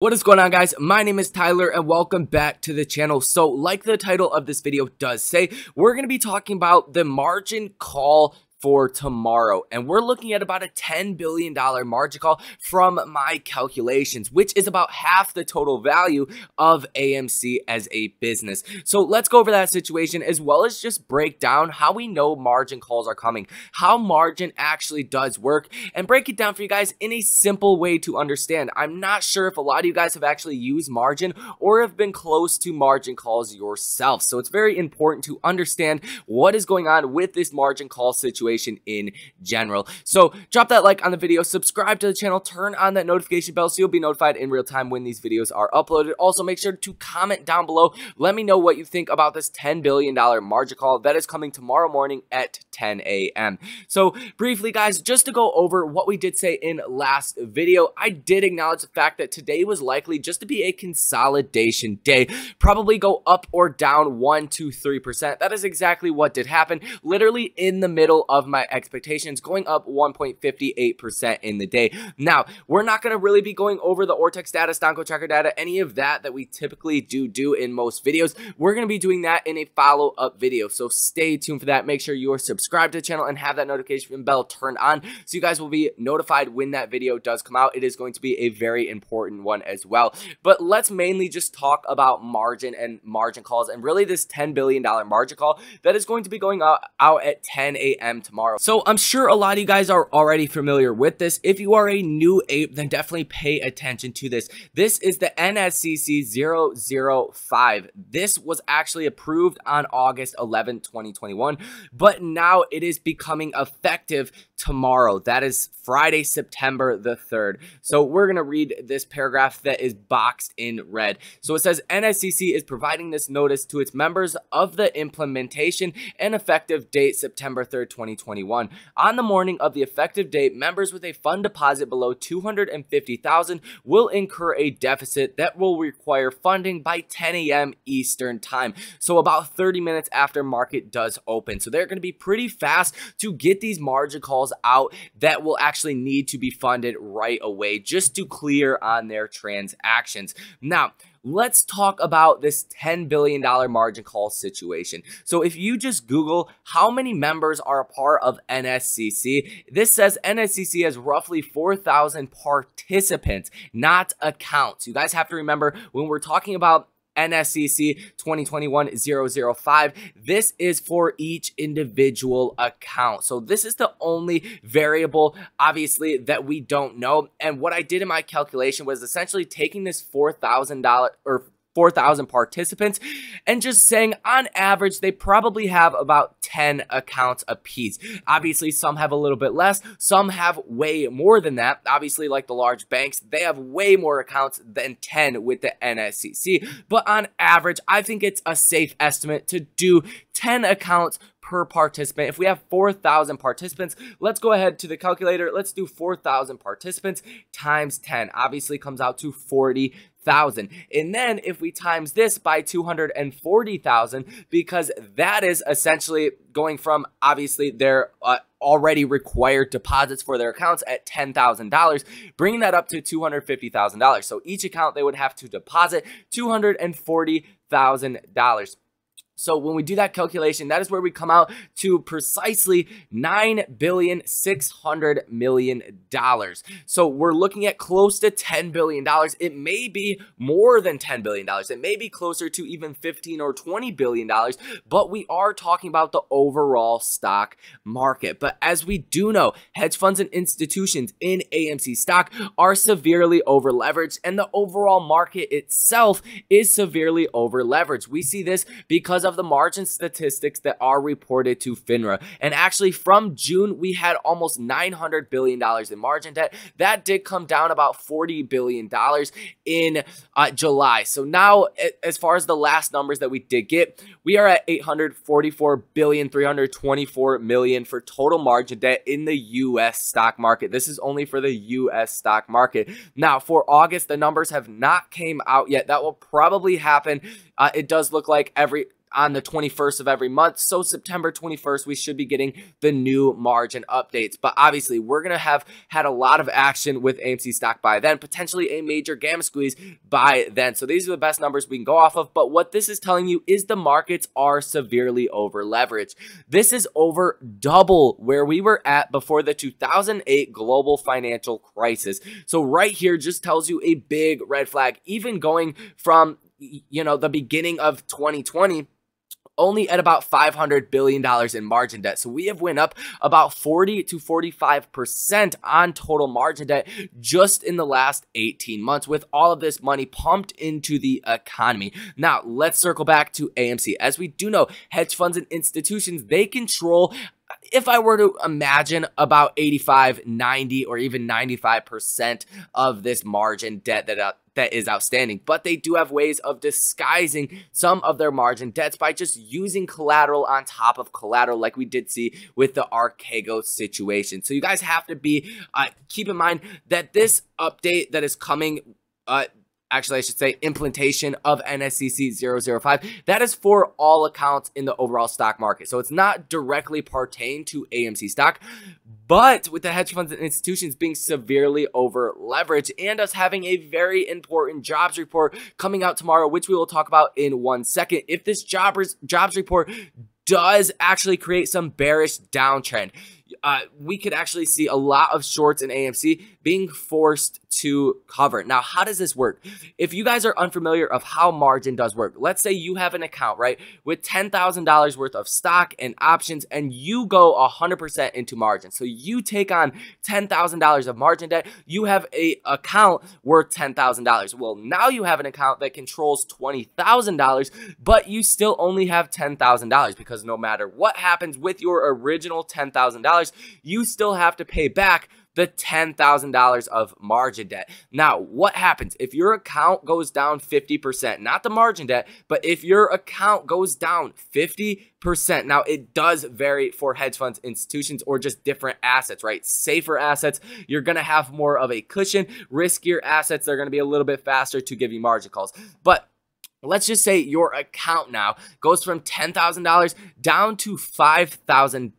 What is going on, guys? My name is Tyler and welcome back to the channel. So like the title of this video does say, we're going to be talking about the margin call for tomorrow, and we're looking at about a $10 billion margin call from my calculations, which is about half the total value of AMC as a business. So let's go over that situation as well as just break down how we know margin calls are coming, how margin actually does work, and break it down for you guys in a simple way to understand. I'm not sure if a lot of you guys have actually used margin or have been close to margin calls yourself, so it's very important to understand what is going on with this margin call situation in general. So drop that like on the video, subscribe to the channel, turn on that notification bell so you'll be notified in real time when these videos are uploaded. Also, make sure to comment down below. Let me know what you think about this $10 billion margin call that is coming tomorrow morning at 10 a.m. So briefly, guys, just to go over what we did say in last video, I did acknowledge the fact that today was likely just to be a consolidation day, probably go up or down 1, 2, 3%. That is exactly what did happen, literally in the middle of my expectations, going up 1.58% in the day. Now, we're not going to really be going over the Ortex data, Stanco Tracker data, any of that we typically do in most videos. We're going to be doing that in a follow-up video, so stay tuned for that. Make sure you are subscribed to the channel and have that notification bell turned on so you guys will be notified when that video does come out. It is going to be a very important one as well. But let's mainly just talk about margin and margin calls, and really this $10 billion margin call that is going to be going out at 10 a.m. tomorrow. So I'm sure a lot of you guys are already familiar with this. If you are a new ape, then definitely pay attention to this. This is the NSCC 005. This was actually approved on August 11, 2021, but now it is becoming effective tomorrow. That is Friday, September the 3rd. So we're going to read this paragraph that is boxed in red. So it says, NSCC is providing this notice to its members of the implementation and effective date September 3rd, 2021. On the morning of the effective date, members with a fund deposit below $250,000 will incur a deficit that will require funding by 10 a.m. Eastern time, so about 30 minutes after market does open. So they're going to be pretty fast to get these margin calls out that will actually need to be funded right away just to clear on their transactions. Now, let's talk about this $10 billion margin call situation. So if you just Google how many members are a part of NSCC, this says NSCC has roughly 4,000 participants, not accounts. You guys have to remember, when we're talking about NSCC 2021-005, this is for each individual account. So this is the only variable, obviously, that we don't know. And what I did in my calculation was essentially taking this 4,000 participants and just saying on average they probably have about 10 accounts apiece. Obviously some have a little bit less, some have way more than that. Obviously, like the large banks, they have way more accounts than 10 with the NSCC, but on average I think it's a safe estimate to do 10 accounts per participant. If we have 4,000 participants, let's go ahead to the calculator. Let's do 4,000 participants times 10. Obviously comes out to 40,000. And then if we times this by 240,000, because that is essentially going from obviously their already required deposits for their accounts at $10,000, bringing that up to $250,000. So each account they would have to deposit $240,000. So when we do that calculation, that is where we come out to precisely $9,600,000,000. So we're looking at close to $10 billion. It may be more than $10 billion. It may be closer to even $15 or $20 billion, but we are talking about the overall stock market. But as we do know, hedge funds and institutions in AMC stock are severely over-leveraged, and the overall market itself is severely over-leveraged. We see this because of the margin statistics that are reported to FINRA. And actually from June, we had almost $900 billion in margin debt. That did come down about $40 billion in July. So now, as far as the last numbers that we did get, we are at $844,324,000,000 for total margin debt in the U.S. stock market. This is only for the U.S. stock market. Now, for August, the numbers have not came out yet. That will probably happen. It does look like every on the 21st of every month. So September 21st, we should be getting the new margin updates. But obviously, we're going to have had a lot of action with AMC stock by then, potentially a major gamma squeeze by then. So these are the best numbers we can go off of. But what this is telling you is the markets are severely over leveraged. This is over double where we were at before the 2008 global financial crisis. So right here just tells you a big red flag, even going from, you know, the beginning of 2020, only at about $500 billion in margin debt. So we have went up about 40 to 45% on total margin debt just in the last 18 months with all of this money pumped into the economy. Now, let's circle back to AMC. As we do know, hedge funds and institutions, they control, if I were to imagine, about 85, 90, or even 95% of this margin debt that is outstanding, but they do have ways of disguising some of their margin debts by just using collateral on top of collateral, like we did see with the Archego situation. So you guys have to be keep in mind that this update that is coming, actually I should say implementation of NSCC 005, that is for all accounts in the overall stock market. So it's not directly pertain to AMC stock, but with the hedge funds and institutions being severely over leveraged and us having a very important jobs report coming out tomorrow, which we will talk about in 1 second. If this jobs report does actually create some bearish downtrend, we could actually see a lot of shorts in AMC being forced to cover. Now, how does this work? If you guys are unfamiliar of how margin does work, let's say you have an account, right, with $10,000 worth of stock and options, and you go 100% into margin. So you take on $10,000 of margin debt. You have an account worth $10,000. Well, now you have an account that controls $20,000, but you still only have $10,000 because no matter what happens with your original $10,000, you still have to pay back the $10,000 of margin debt. Now, what happens if your account goes down 50%? Not the margin debt, but if your account goes down 50%. Now, it does vary for hedge funds, institutions, or just different assets, right? Safer assets, you're going to have more of a cushion. Riskier assets, they're going to be a little bit faster to give you margin calls. But let's just say your account now goes from $10,000 down to $5,000.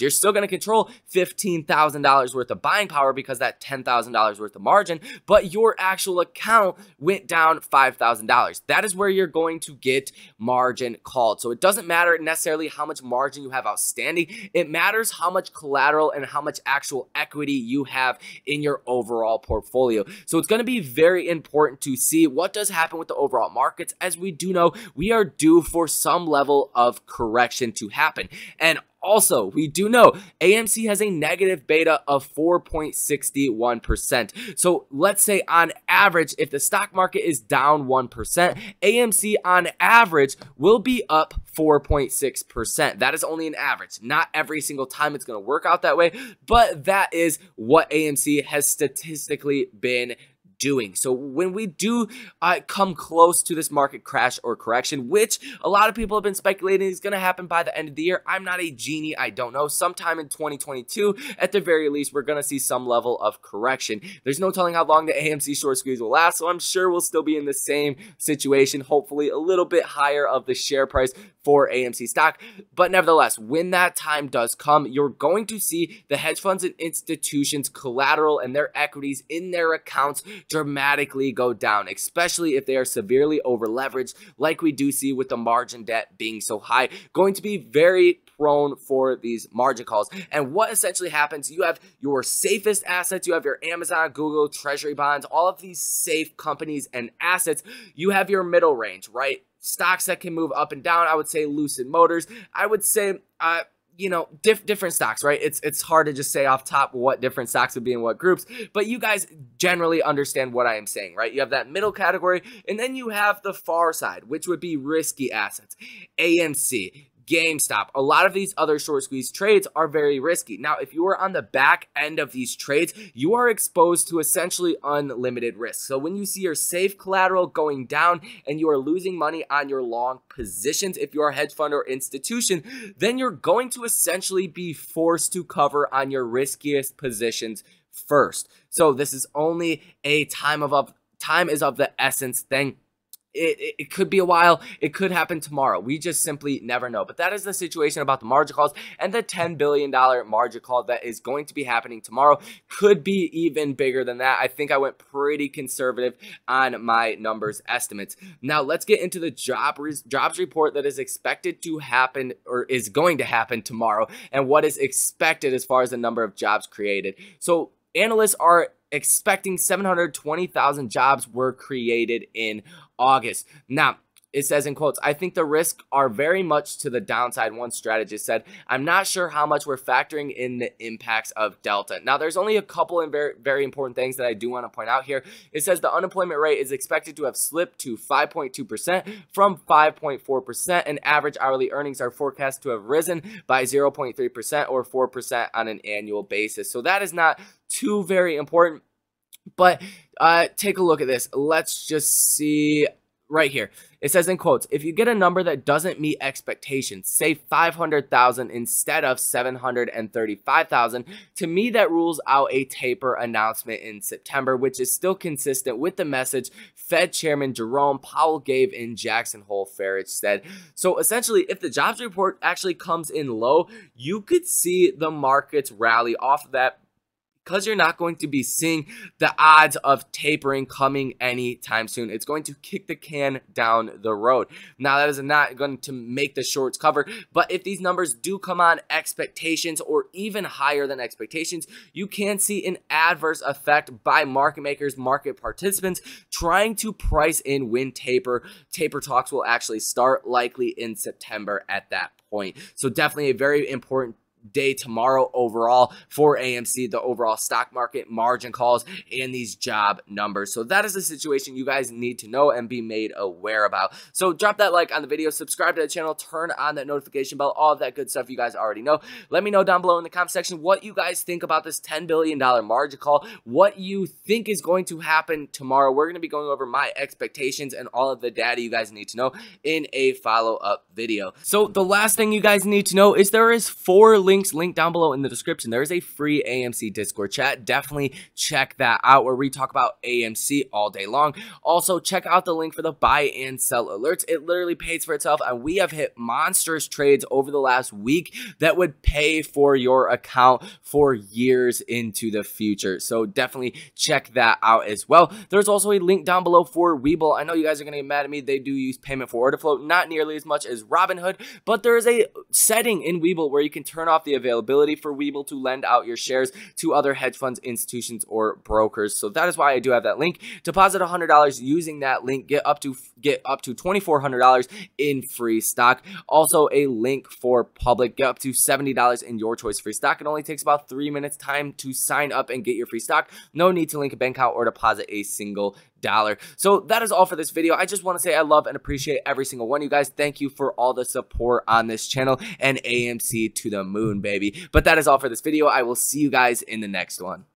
You're still going to control $15,000 worth of buying power because that $10,000 worth of margin, but your actual account went down $5,000. That is where you're going to get margin called. So it doesn't matter necessarily how much margin you have outstanding. It matters how much collateral and how much actual equity you have in your overall portfolio. So it's going to be very important to see what does happen with the overall markets. As we do know, we are due for some level of correction to happen. And also, we do know AMC has a negative beta of 4.61%. So let's say on average, if the stock market is down 1%, AMC on average will be up 4.6%. That is only an average. Not every single time it's going to work out that way, but that is what AMC has statistically been doing. So when we do come close to this market crash or correction, which a lot of people have been speculating is going to happen by the end of the year, I'm not a genie, I don't know, sometime in 2022 at the very least, we're going to see some level of correction. There's no telling how long the AMC short squeeze will last, so I'm sure we'll still be in the same situation, hopefully a little bit higher of the share price for AMC stock. But nevertheless, when that time does come, you're going to see the hedge funds and institutions collateral and their equities in their accounts dramatically go down, especially if they are severely over leveraged, like we do see with the margin debt being so high. Going to be very prone for these margin calls. And what essentially happens, you have your safest assets, you have your Amazon, Google, treasury bonds, all of these safe companies and assets. You have your middle range, right? Stocks that can move up and down. I would say Lucid Motors. I would say, you know, different stocks, right? It's hard to just say off top what different stocks would be in what groups, but you guys generally understand what I am saying, right? You have that middle category, and then you have the far side, which would be risky assets, AMC, GameStop. A lot of these other short squeeze trades are very risky. Now, if you are on the back end of these trades, you are exposed to essentially unlimited risk. So when you see your safe collateral going down and you are losing money on your long positions, if you are a hedge fund or institution, then you're going to essentially be forced to cover on your riskiest positions first. So this is only a time is of the essence thing. It could be a while. It could happen tomorrow. We just simply never know. But that is the situation about the margin calls, and the $10 billion margin call that is going to be happening tomorrow could be even bigger than that. I think I went pretty conservative on my numbers estimates. Now let's get into the jobs report that is expected to happen, or is going to happen tomorrow, and what is expected as far as the number of jobs created. So analysts are expecting 720,000 jobs were created in August. Now, it says in quotes, "I think the risks are very much to the downside," one strategist said. "I'm not sure how much we're factoring in the impacts of Delta." Now, there's only a couple of very important things that I do want to point out here. It says the unemployment rate is expected to have slipped to 5.2% from 5.4%, and average hourly earnings are forecast to have risen by 0.3% or 4% on an annual basis. So that is not too very important, but take a look at this. Let's just see right here. It says in quotes, "If you get a number that doesn't meet expectations, say 500,000 instead of 735,000, to me that rules out a taper announcement in September, which is still consistent with the message Fed Chairman Jerome Powell gave in Jackson Hole," Farage said. So essentially, if the jobs report actually comes in low, you could see the markets rally off of that, because you're not going to be seeing the odds of tapering coming anytime soon. It's going to kick the can down the road. Now, that is not going to make the shorts cover, but if these numbers do come on expectations or even higher than expectations, you can see an adverse effect by market makers, market participants trying to price in when taper talks will actually start, likely in September at that point. So definitely a very important day tomorrow overall for AMC, the overall stock market, margin calls, and these job numbers. So that is the situation you guys need to know and be made aware about. So drop that like on the video, subscribe to the channel, turn on that notification bell, all of that good stuff you guys already know. Let me know down below in the comment section what you guys think about this $10 billion margin call, what you think is going to happen tomorrow. We're going to be going over my expectations and all of the data you guys need to know in a follow-up video. So the last thing you guys need to know is there is four links linked down below in the description. There is a free AMC Discord chat. Definitely check that out, where we talk about AMC all day long. Also, check out the link for the buy and sell alerts. It literally pays for itself, and we have hit monstrous trades over the last week that would pay for your account for years into the future. So definitely check that out as well. There's also a link down below for Webull. I know you guys are going to get mad at me. They do use payment for order flow, not nearly as much as Robinhood, but there is a setting in Webull where you can turn off the availability for Webull to lend out your shares to other hedge funds, institutions, or brokers. So that is why I do have that link. Deposit $100 using that link, get up to $2,400 in free stock. Also a link for public, get up to $70 in your choice free stock. It only takes about 3 minutes time to sign up and get your free stock. No need to link a bank account or deposit a single dollar. So that is all for this video. I just want to say I love and appreciate every single one of you guys. Thank you for all the support on this channel, and AMC to the moon, baby. But that is all for this video. I will see you guys in the next one.